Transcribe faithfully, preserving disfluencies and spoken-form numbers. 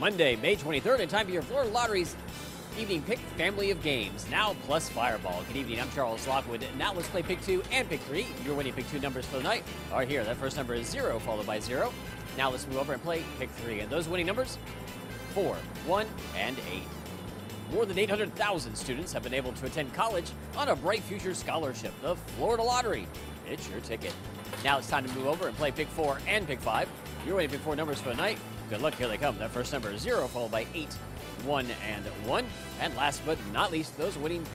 Monday, May twenty-third, in time for your Florida Lottery's Evening Pick Family of Games, now plus Fireball. Good evening, I'm Charles Lockwood. Now let's play Pick two and Pick three. Your winning Pick two numbers for the night are here. That first number is zero, followed by zero. Now let's move over and play Pick three. And those winning numbers, four, one, and eight. More than eight hundred thousand students have been able to attend college on a Bright Futures scholarship, the Florida Lottery. It's your ticket. Now it's time to move over and play Pick four and Pick five. Your winning Pick four numbers for the night. Good luck, here they come. That first number is zero, followed by eight, one, and one. And last but not least, those winning